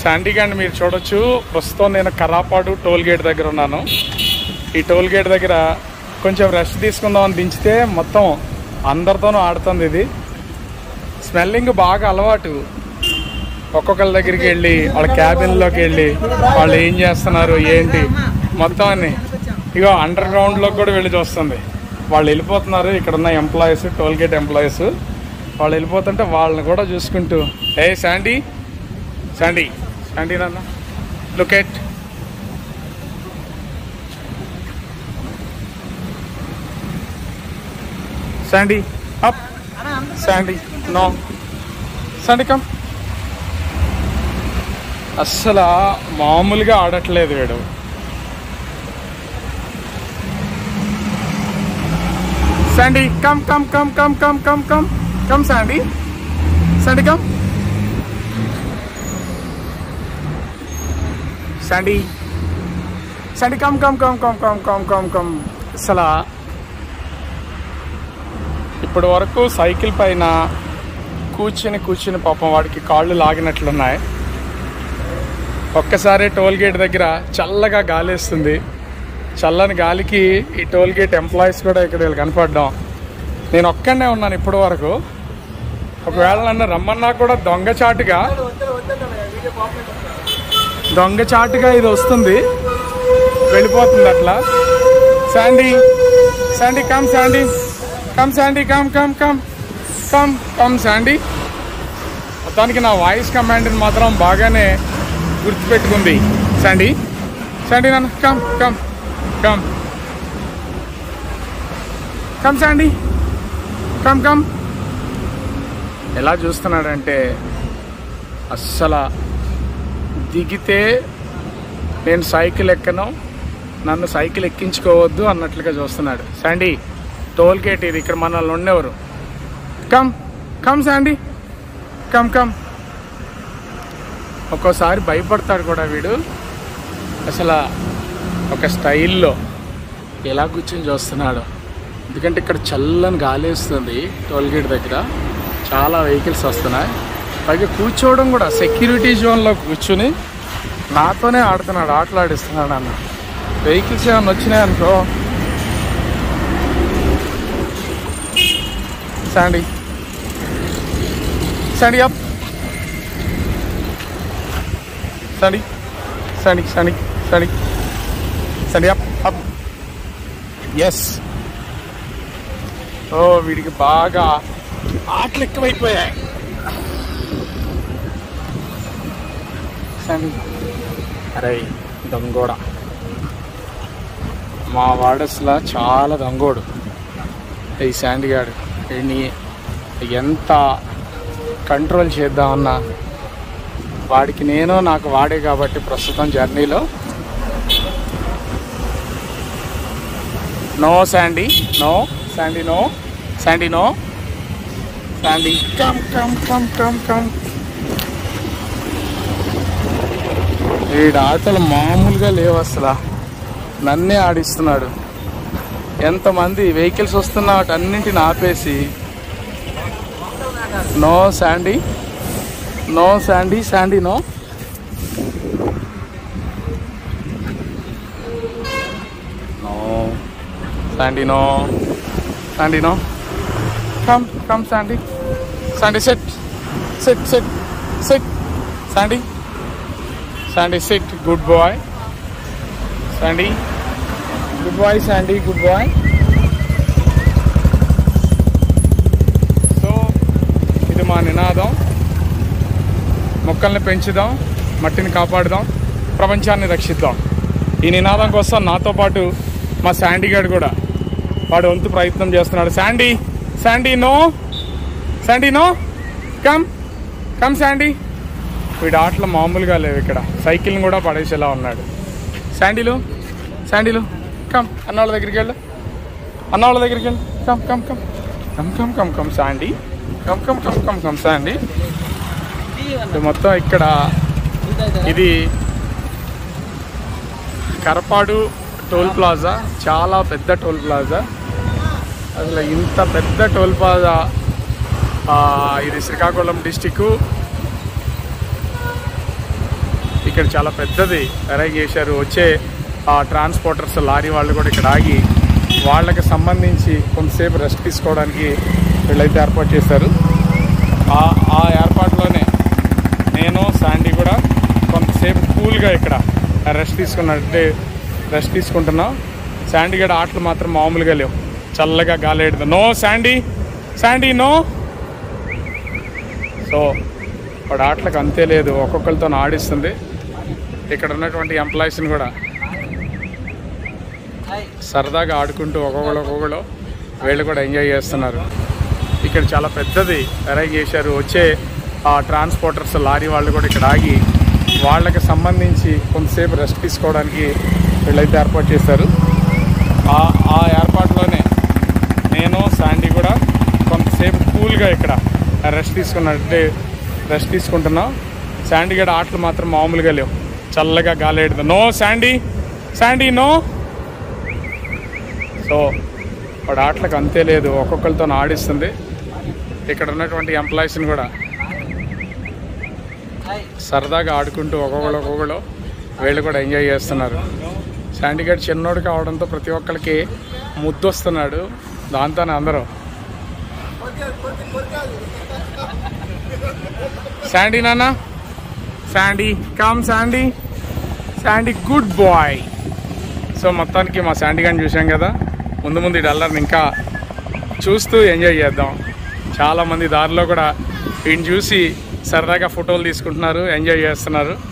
శాండీగండ్ మీరు చూడొచ్చు. ప్రస్తుతం నేను కర్రాపాడు టోల్ గేట్ దగ్గర ఉన్నాను. ఈ టోల్ గేట్ దగ్గర కొంచెం రెస్ట్ తీసుకుందామని దించితే మొత్తం అందరితోనూ ఆడుతుంది. ఇది స్మెల్లింగ్ బాగా అలవాటు. ఒక్కొక్కరి దగ్గరికి వెళ్ళి వాళ్ళ క్యాబిన్లోకి వెళ్ళి వాళ్ళు ఏం చేస్తున్నారు ఏంటి మొత్తం అన్ని ఇగో అండర్ గ్రౌండ్లోకి కూడా వెళ్ళి చూస్తుంది. వాళ్ళు వెళ్ళిపోతున్నారు, ఇక్కడ ఉన్న ఎంప్లాయీస్, టోల్గేట్ ఎంప్లాయీస్ వాళ్ళు వెళ్ళిపోతుంటే వాళ్ళని కూడా చూసుకుంటూ ఏ శాండీ శాండీ శాండీ నాన్న look at Sandy up Sandy no Sandy come. అస్సలు మామూలుగా ఆడట్లేదు వీడు. Sandy come come come come come come come come Sandy Sandy come Sandy Sandy come come come come come come come come. అసలు ఇప్పటి వరకు cycle పైన కూర్చుని పాపం వాడికి కాళ్ళు లాగినట్లున్నాయి. ఒక్కసారి టోల్గేట్ దగ్గర చల్లగా గాలి వేస్తుంది. చల్లని గాలికి ఈ టోల్గేట్ ఎంప్లాయీస్ కూడా ఇక్కడ వీళ్ళు కనపడడం. నేను ఒక్కడనే ఉన్నాను ఇప్పటి వరకు. ఒకవేళ నన్ను రమ్మన్నా కూడా దొంగచాటుగా ఇది వస్తుంది, వెళ్ళిపోతుంది అట్లా. Sandy Sandy come Sandy come Sandy come come come come come Sandy. మొత్తానికి నా వాయిస్ కమాండ్ని మాత్రం బాగానే గుర్తుపెట్టుకుంది శాండీ. శాండీ నాన్న come come come come Sandy come come. ఎలా చూస్తున్నాడంటే అస్సలు దిగితే నేను సైకిల్ ఎక్కను, నన్ను సైకిల్ ఎక్కించుకోవద్దు అన్నట్లుగా చూస్తున్నాడు. శాండీ టోల్ గేట్ ఇది, ఇక్కడ మనల్ని ఉండేవారు. Come come Sandy come come. ఒక్కోసారి భయపడతాడు కూడా వీడు. అసలు ఒక స్టైల్లో ఎలా కూర్చొని చూస్తున్నాడు. ఎందుకంటే ఇక్కడ చల్లని గాలి వేస్తుంది. టోల్గేట్ దగ్గర చాలా వెహికల్స్ వస్తున్నాయి. పైగా కూర్చోవడం కూడా సెక్యూరిటీ జోన్లో కూర్చుని నాతోనే ఆడుతున్నాడు, ఆటలాడిస్తున్నాడు. అన్న వెహికల్స్ ఏమైనా వచ్చినాయనుకో Sandy Sandy up Sandy Sandy Sandy Sandy Sandy up up. Yes, ఓ వీడికి బాగా ఆటలు ఎక్కువైపోయాయి. శాండీ అరే దొంగోడా, మా వాడస్లా చాలా దొంగోడు ఈ శాండీ గాడు. వీడిని ఎంత కంట్రోల్ చేద్దామన్నా వాడికి నేను, నాకు వాడే కాబట్టి ప్రస్తుతం జర్నీలో. No Sandy no Sandy no Sandy no Sandy come come come come come. వీడు ఆటలు మామూలుగా లేవు అసలు, నన్నే ఆడిస్తున్నాడు. ఎంతమంది వెహికల్స్ వస్తున్నా వాటి అన్నింటిని ఆపేసి no Sandy no Sandy Sandy no. No Sandy no Sandy no come come Sandy Sandy sit sit sit sit Sandy Sandy sit. Good boy Sandy, good boy Sandy, good boy. So ఇది మా నినాదం, మొక్కల్ని పెంచుదాం, మట్టిని కాపాడుదాం, ప్రపంచాన్ని రక్షిద్దాం. ఈ నినాదం కోసం నాతో పాటు మా శాండీ గారు కూడా వాడు వంతు ప్రయత్నం చేస్తున్నాడు. Sandy Sandy no Sandy no come come Sandy. వీడు ఆటలు మామూలుగా లేవు, ఇక్కడ సైకిల్ని కూడా పడేసేలా ఉన్నాడు. శాండీలు శాండీలు కమ్, అన్నవాళ్ళ దగ్గరికి వెళ్ళు, అన్నవాళ్ళ దగ్గరికి వెళ్ళు. Come come come come come come come Sandy come come come come come Sandy. మొత్తం ఇక్కడ ఇది కర్రాపాడు టోల్ ప్లాజా, చాలా పెద్ద టోల్ ప్లాజా. అసలు ఇంత పెద్ద టోల్ ప్లాజా ఇది శ్రీకాకుళం డిస్టిక్ ఇక్కడ చాలా పెద్దది అరేంజ్ చేశారు. వచ్చే ట్రాన్స్పోర్టర్స్ లారీ వాళ్ళు కూడా ఇక్కడ ఆగి వాళ్ళకి సంబంధించి కొంతసేపు రెస్ట్ తీసుకోవడానికి వీళ్ళైతే ఏర్పాటు చేశారు. ఆ ఏర్పాటులోనే నేను శాండీ కూడా కొంతసేపు కూల్గా ఇక్కడ రెస్ట్ తీసుకుంటున్నాం. శాండీ గడ ఆటలు మాత్రం మామూలుగా లేవు, చల్లగా గాలేడదు. No Sandy, Sandy no. So వాడు ఆటలకు అంతే లేదు, ఒక్కొక్కరితో ఆడిస్తుంది. ఇక్కడ ఉన్నటువంటి ఎంప్లాయీస్ని కూడా సరదాగా ఆడుకుంటూ ఒక్కొక్కరు వీళ్ళు కూడా ఎంజాయ్ చేస్తున్నారు. ఇక్కడ చాలా పెద్దది అరేంజ్ చేశారు. వచ్చే ట్రాన్స్పోర్టర్స్ లారీ వాళ్ళు కూడా ఇక్కడ ఆగి వాళ్ళకి సంబంధించి కొంతసేపు రెస్ట్ తీసుకోవడానికి వీళ్ళైతే ఏర్పాటు చేశారు. ఆ ఏర్పాటులోనే నేను శాండీ కూడా కొంతసేపు కూల్గా ఇక్కడ రెస్ట్ తీసుకుంటున్నాం. శాండీ గడ ఆటలు మాత్రం మామూలుగా లేవు, చల్లగా గాలేడదు. No Sandy, Sandy no. So వాడు ఆటలకు అంతే లేదు, ఒక్కొక్కరితో ఆడిస్తుంది. ఇక్కడ ఉన్నటువంటి ఎంప్లాయీస్ని కూడా సరదాగా ఆడుకుంటూ ఒక్కొక్కరు వీళ్ళు కూడా ఎంజాయ్ చేస్తున్నారు. శాండీ గడ్ చిన్నోడు కావడంతో ప్రతి ఒక్కరికి ముద్దు వస్తున్నాడు, దాంతోనే అందరూ శాండీ నాన్న, Sandy calm, Sandy Sandy good boy. So మొత్తానికి మా శాండీ గడ్ని చూసాం కదా. ముందు ఈ డల్లర్ని ఇంకా చూస్తూ ఎంజాయ్ చేద్దాం. చాలామంది దారిలో కూడా వీడిని చూసి సరదాగా ఫోటోలు తీసుకుంటున్నారు, ఎంజాయ్ చేస్తున్నారు.